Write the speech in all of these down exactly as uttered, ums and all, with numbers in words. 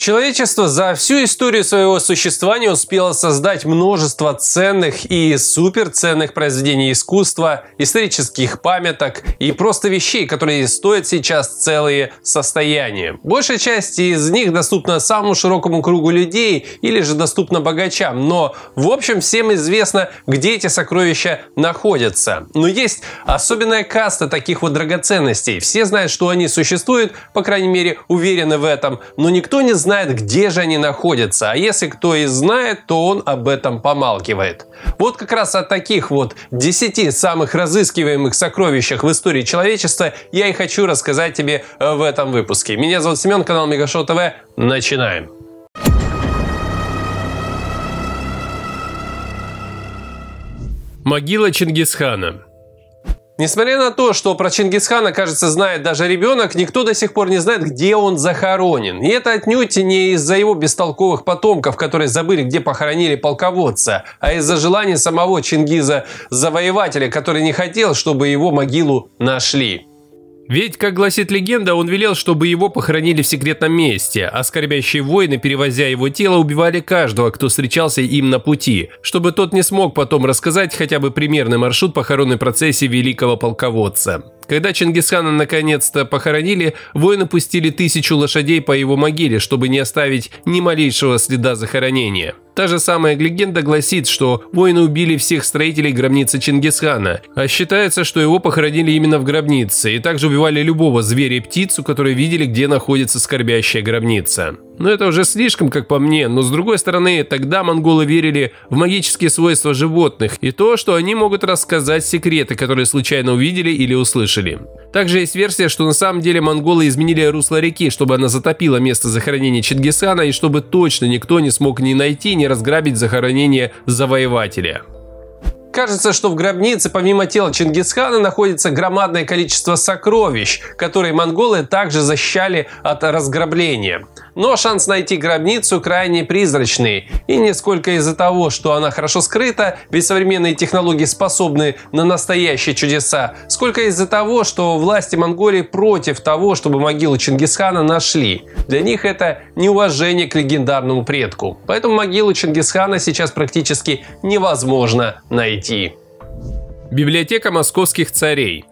Человечество за всю историю своего существования успело создать множество ценных и суперценных произведений искусства, исторических памяток и просто вещей, которые стоят сейчас целые состояния. Большая часть из них доступна самому широкому кругу людей или же доступна богачам, но в общем всем известно, где эти сокровища находятся. Но есть особенная каста таких вот драгоценностей. Все знают, что они существуют, по крайней мере уверены в этом, но никто не знает, знает, где же они находятся, а если кто и знает, то он об этом помалкивает. Вот как раз о таких вот десяти самых разыскиваемых сокровищах в истории человечества я и хочу рассказать тебе в этом выпуске. Меня зовут Семен, канал MegaShow ти ви. Начинаем. Могила Чингисхана. Несмотря на то, что про Чингисхана, кажется, знает даже ребенок, никто до сих пор не знает, где он захоронен. И это отнюдь не из-за его бестолковых потомков, которые забыли, где похоронили полководца, а из-за желания самого Чингиза-завоевателя, который не хотел, чтобы его могилу нашли. Ведь, как гласит легенда, он велел, чтобы его похоронили в секретном месте, а скорбящие воины, перевозя его тело, убивали каждого, кто встречался им на пути, чтобы тот не смог потом рассказать хотя бы примерный маршрут похоронной процессии великого полководца. Когда Чингисхана наконец-то похоронили, воины пустили тысячу лошадей по его могиле, чтобы не оставить ни малейшего следа захоронения. Та же самая легенда гласит, что воины убили всех строителей гробницы Чингисхана, а считается, что его похоронили именно в гробнице, и также убивали любого зверя и птицу, которые видели, где находится скорбящая гробница. Но это уже слишком, как по мне, но с другой стороны, тогда монголы верили в магические свойства животных и то, что они могут рассказать секреты, которые случайно увидели или услышали. Также есть версия, что на самом деле монголы изменили русло реки, чтобы она затопила место захоронения Чингисхана и чтобы точно никто не смог ни найти, ни разграбить захоронение завоевателя. Кажется, что в гробнице помимо тела Чингисхана находится громадное количество сокровищ, которые монголы также защищали от разграбления. Но шанс найти гробницу крайне призрачный. И не сколько из-за того, что она хорошо скрыта, ведь современные технологии способны на настоящие чудеса, сколько из-за того, что власти Монголии против того, чтобы могилу Чингисхана нашли. Для них это неуважение к легендарному предку. Поэтому могилу Чингисхана сейчас практически невозможно найти. Библиотека московских царей.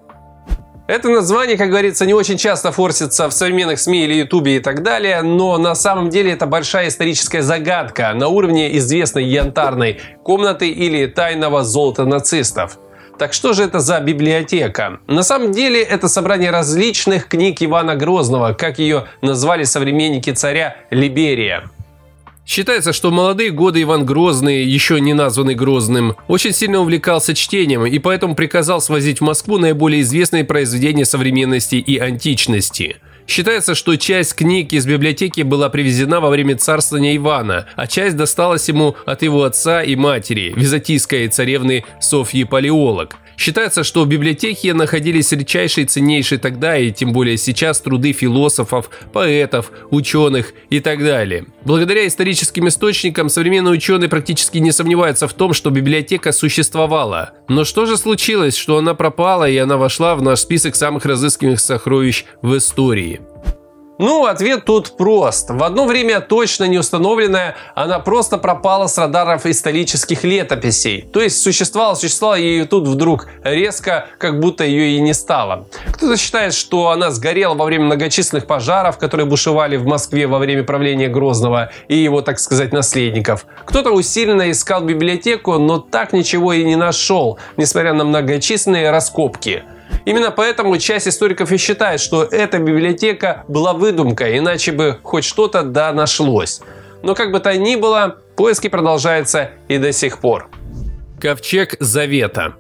Это название, как говорится, не очень часто форсится в современных СМИ или Ютубе и так далее, но на самом деле это большая историческая загадка на уровне известной янтарной комнаты или тайного золота нацистов. Так что же это за библиотека? На самом деле это собрание различных книг Ивана Грозного, как ее назвали современники царя Либерия. Считается, что в молодые годы Иван Грозный, еще не названный Грозным, очень сильно увлекался чтением и поэтому приказал свозить в Москву наиболее известные произведения современности и античности. Считается, что часть книг из библиотеки была привезена во время царствования Ивана, а часть досталась ему от его отца и матери, византийской царевны Софьи Палеолог. Считается, что в библиотеке находились редчайшие и ценнейшие тогда и тем более сейчас труды философов, поэтов, ученых и так далее. Благодаря историческим источникам современные ученые практически не сомневаются в том, что библиотека существовала. Но что же случилось, что она пропала и она вошла в наш список самых разыскиваемых сокровищ в истории? Ну, ответ тут прост. В одно время точно не установленная, она просто пропала с радаров исторических летописей. То есть существовала, существовала и тут вдруг резко, как будто ее и не стало. Кто-то считает, что она сгорела во время многочисленных пожаров, которые бушевали в Москве во время правления Грозного и его, так сказать, наследников. Кто-то усиленно искал библиотеку, но так ничего и не нашел, несмотря на многочисленные раскопки. Именно поэтому часть историков и считает, что эта библиотека была выдумкой, иначе бы хоть что-то да нашлось. Но как бы то ни было, поиски продолжаются и до сих пор. Ковчег Завета.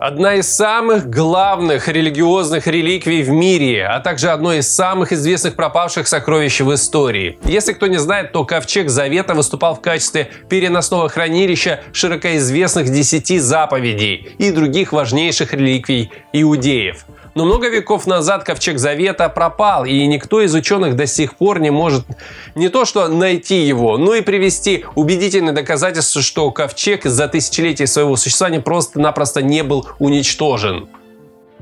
Одна из самых главных религиозных реликвий в мире, а также одно из самых известных пропавших сокровищ в истории. Если кто не знает, то Ковчег Завета выступал в качестве переносного хранилища широко известных десяти заповедей и других важнейших реликвий иудеев. Но много веков назад Ковчег Завета пропал, и никто из ученых до сих пор не может не то что найти его, но и привести убедительные доказательства, что Ковчег за тысячелетия своего существования просто-напросто не был уничтожен.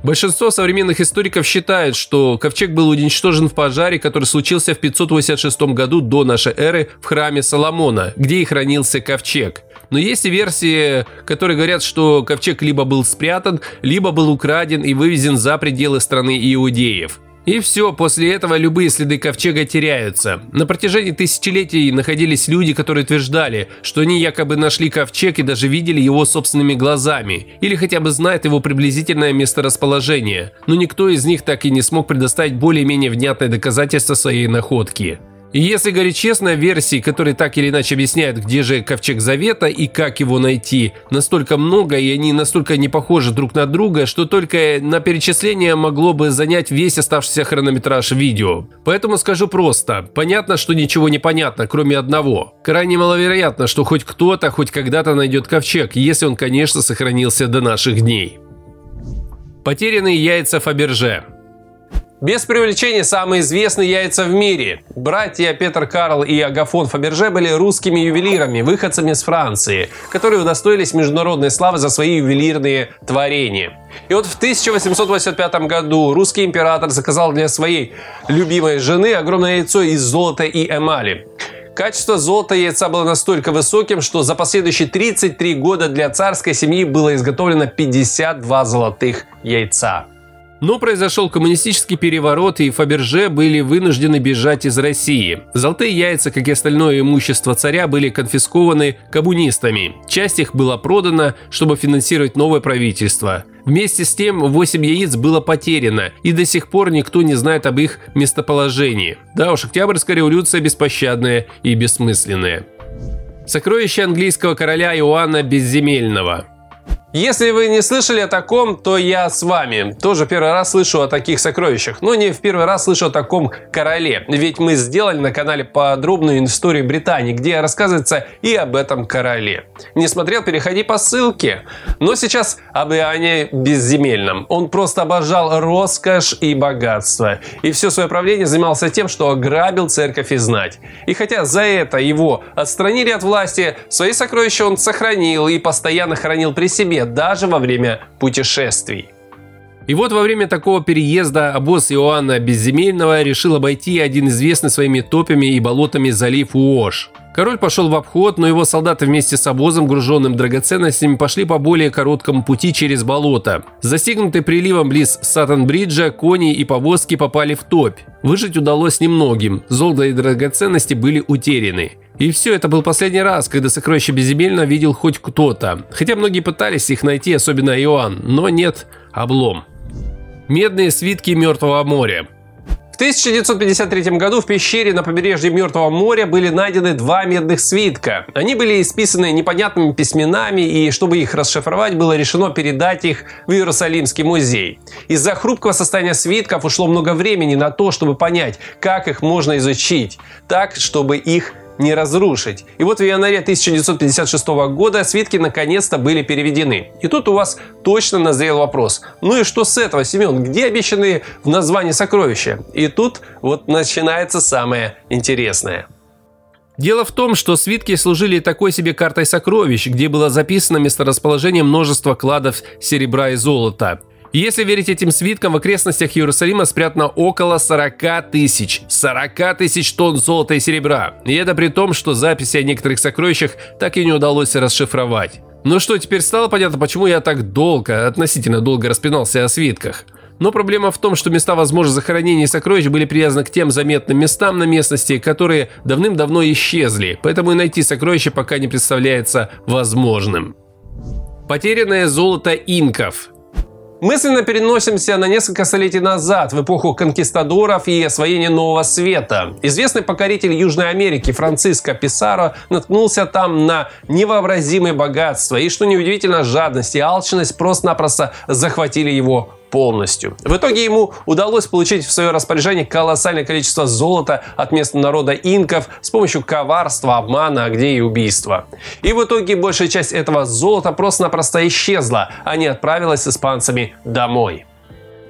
Большинство современных историков считает, что ковчег был уничтожен в пожаре, который случился в пятьсот восемьдесят шестом году до нашей эры в храме Соломона, где и хранился ковчег. Но есть и версии, которые говорят, что ковчег либо был спрятан, либо был украден и вывезен за пределы страны иудеев. И все, после этого любые следы ковчега теряются. На протяжении тысячелетий находились люди, которые утверждали, что они якобы нашли ковчег и даже видели его собственными глазами, или хотя бы знают его приблизительное месторасположение, но никто из них так и не смог предоставить более-менее внятное доказательство своей находки. И если говорить честно, версий, которые так или иначе объясняют, где же Ковчег Завета и как его найти, настолько много, и они настолько не похожи друг на друга, что только на перечисление могло бы занять весь оставшийся хронометраж видео. Поэтому скажу просто, понятно, что ничего не понятно, кроме одного. Крайне маловероятно, что хоть кто-то хоть когда-то найдет ковчег, если он, конечно, сохранился до наших дней. Потерянные яйца Фаберже. Без преувеличения, самые известные яйца в мире. Братья Петр, Карл и Агафон Фаберже были русскими ювелирами, выходцами из Франции, которые удостоились международной славы за свои ювелирные творения. И вот в тысяча восемьсот восемьдесят пятом году русский император заказал для своей любимой жены огромное яйцо из золота и эмали. Качество золота яйца было настолько высоким, что за последующие тридцать три года для царской семьи было изготовлено пятьдесят два золотых яйца. Но произошел коммунистический переворот, и Фаберже были вынуждены бежать из России. Золотые яйца, как и остальное имущество царя, были конфискованы коммунистами. Часть их была продана, чтобы финансировать новое правительство. Вместе с тем, восемь яиц было потеряно, и до сих пор никто не знает об их местоположении. Да уж, Октябрьская революция беспощадная и бессмысленная. Сокровище английского короля Иоанна Безземельного. Если вы не слышали о таком, то я с вами. Тоже первый раз слышу о таких сокровищах, но не в первый раз слышу о таком короле. Ведь мы сделали на канале подробную историю Британии, где рассказывается и об этом короле. Не смотрел? Переходи по ссылке. Но сейчас об Иоанне Безземельном. Он просто обожал роскошь и богатство. И все свое правление занимался тем, что ограбил церковь и знать. И хотя за это его отстранили от власти, свои сокровища он сохранил и постоянно хранил при себе, даже во время путешествий. И вот во время такого переезда обоз Иоанна Безземельного решил обойти один известный своими топями и болотами залив Уош. Король пошел в обход, но его солдаты вместе с обозом, груженным драгоценностями, пошли по более короткому пути через болото. Застигнутые приливом близ Саттон-Бриджа, кони и повозки попали в топь. Выжить удалось немногим, золото и драгоценности были утеряны. И все, это был последний раз, когда сокровища Безземельного видел хоть кто-то. Хотя многие пытались их найти, особенно Иоанн, но нет, облом. Медные свитки Мертвого моря. В тысяча девятьсот пятьдесят третьем году в пещере на побережье Мертвого моря были найдены два медных свитка. Они были исписаны непонятными письменами, и чтобы их расшифровать, было решено передать их в Иерусалимский музей. Из-за хрупкого состояния свитков ушло много времени на то, чтобы понять, как их можно изучить, так, чтобы их не разрушить. И вот в январе тысяча девятьсот пятьдесят шестого года свитки наконец-то были переведены. И тут у вас точно назрел вопрос. Ну и что с этого, Семен? Где обещанные в названии сокровища? И тут вот начинается самое интересное. Дело в том, что свитки служили такой себе картой сокровищ, где было записано месторасположение множества кладов серебра и золота. Если верить этим свиткам, в окрестностях Иерусалима спрятано около сорока тысяч. сорок тысяч тонн золота и серебра. И это при том, что записи о некоторых сокровищах так и не удалось расшифровать. Ну что, теперь стало понятно, почему я так долго, относительно долго распинался о свитках. Но проблема в том, что места возможных захоронений сокровищ были привязаны к тем заметным местам на местности, которые давным-давно исчезли. Поэтому и найти сокровища пока не представляется возможным. Потерянное золото инков. Мысленно переносимся на несколько столетий назад, в эпоху конкистадоров и освоения Нового Света. Известный покоритель Южной Америки Франциско Писарро наткнулся там на невообразимое богатство, и, что неудивительно, жадность и алчность просто-напросто захватили его полностью. В итоге ему удалось получить в свое распоряжение колоссальное количество золота от местного народа инков с помощью коварства, обмана, а где и убийства. И в итоге большая часть этого золота просто-напросто исчезла, а не отправилась с испанцами домой.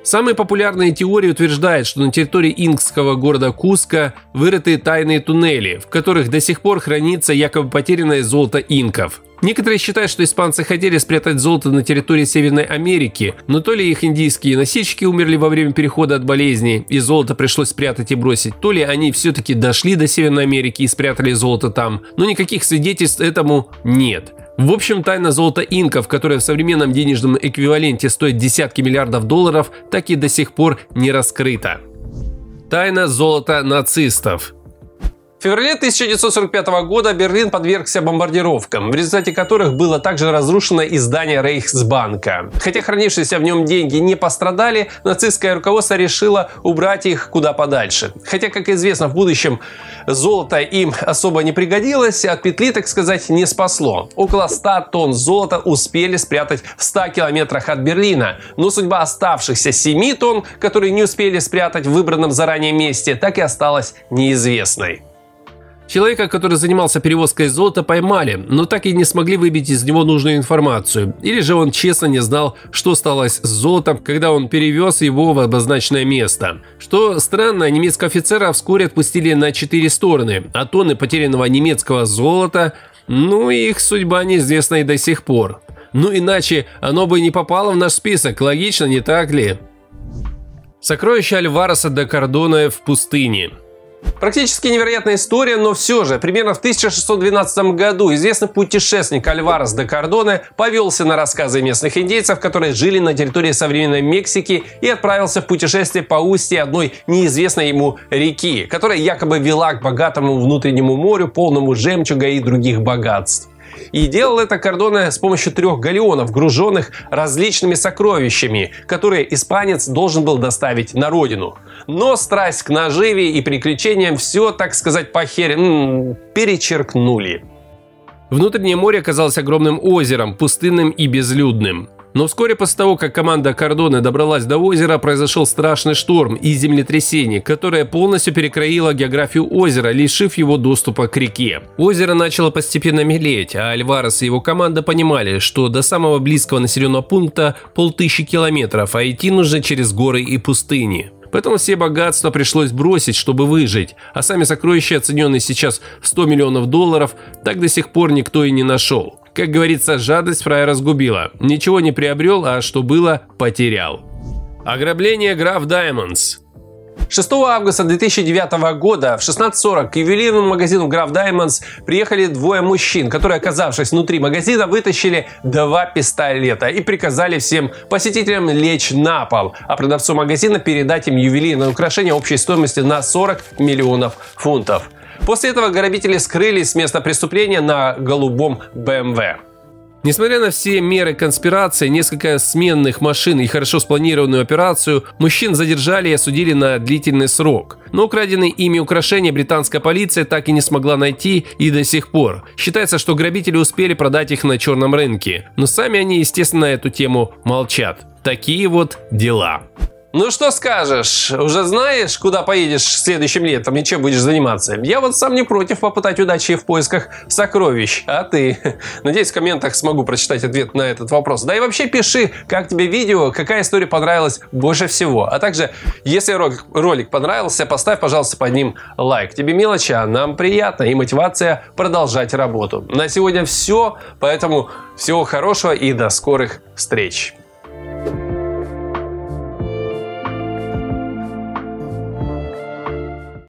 Самая популярная теория утверждает, что на территории инкского города Куска вырыты тайные туннели, в которых до сих пор хранится якобы потерянное золото инков. Некоторые считают, что испанцы хотели спрятать золото на территории Северной Америки, но то ли их индийские носильщики умерли во время перехода от болезни и золото пришлось спрятать и бросить, то ли они все-таки дошли до Северной Америки и спрятали золото там, но никаких свидетельств этому нет. В общем, тайна золота инков, которая в современном денежном эквиваленте стоит десятки миллиардов долларов, так и до сих пор не раскрыта. Тайна золота нацистов. В феврале тысяча девятьсот сорок пятого года Берлин подвергся бомбардировкам, в результате которых было также разрушено и здание Рейхсбанка. Хотя хранившиеся в нем деньги не пострадали, нацистское руководство решило убрать их куда подальше. Хотя, как известно, в будущем золото им особо не пригодилось, от петли, так сказать, не спасло. Около ста тонн золота успели спрятать в ста километрах от Берлина, но судьба оставшихся семи тонн, которые не успели спрятать в выбранном заранее месте, так и осталась неизвестной. Человека, который занимался перевозкой золота, поймали, но так и не смогли выбить из него нужную информацию. Или же он честно не знал, что стало с золотом, когда он перевез его в обозначенное место. Что странно, немецкого офицера вскоре отпустили на четыре стороны, а тонны потерянного немецкого золота, ну и их судьба неизвестна и до сих пор. Ну иначе оно бы не попало в наш список, логично, не так ли? Сокровища Альвареса де Кардона в пустыне. Практически невероятная история, но все же, примерно в тысяча шестьсот двенадцатом году известный путешественник Альварес де Кардона повелся на рассказы местных индейцев, которые жили на территории современной Мексики, и отправился в путешествие по устье одной неизвестной ему реки, которая якобы вела к богатому внутреннему морю, полному жемчуга и других богатств. И делал это Кардона с помощью трех галеонов, груженных различными сокровищами, которые испанец должен был доставить на родину. Но страсть к наживе и приключениям все, так сказать, похер... перечеркнули. Внутреннее море оказалось огромным озером, пустынным и безлюдным. Но вскоре после того, как команда Кардона добралась до озера, произошел страшный шторм и землетрясение, которое полностью перекроило географию озера, лишив его доступа к реке. Озеро начало постепенно мелеть, а Альварес и его команда понимали, что до самого близкого населенного пункта полтысячи километров, а идти нужно через горы и пустыни. Поэтому все богатства пришлось бросить, чтобы выжить, а сами сокровища, оцененные сейчас в сто миллионов долларов, так до сих пор никто и не нашел. Как говорится, жадность фраера сгубила. Ничего не приобрел, а что было, потерял. Ограбление граф Diamonds. шестого августа две тысячи девятого года в шестнадцать сорок к ювелирному магазину граф Diamonds приехали двое мужчин, которые, оказавшись внутри магазина, вытащили два пистолета и приказали всем посетителям лечь на пол, а продавцу магазина передать им ювелирное украшение общей стоимостью на сорок миллионов фунтов. После этого грабители скрылись с места преступления на голубом бэ эм вэ. Несмотря на все меры конспирации, несколько сменных машин и хорошо спланированную операцию, мужчин задержали и осудили на длительный срок. Но украденные ими украшения британская полиция так и не смогла найти и до сих пор. Считается, что грабители успели продать их на черном рынке. Но сами они, естественно, на эту тему молчат. Такие вот дела. Ну что скажешь, уже знаешь, куда поедешь следующим летом и чем будешь заниматься? Я вот сам не против попытать удачи в поисках сокровищ, а ты? Надеюсь, в комментах смогу прочитать ответ на этот вопрос. Да и вообще пиши, как тебе видео, какая история понравилась больше всего. А также, если ролик, ролик понравился, поставь, пожалуйста, под ним лайк. Тебе мелочи, а нам приятно и мотивация продолжать работу. На сегодня все, поэтому всего хорошего и до скорых встреч.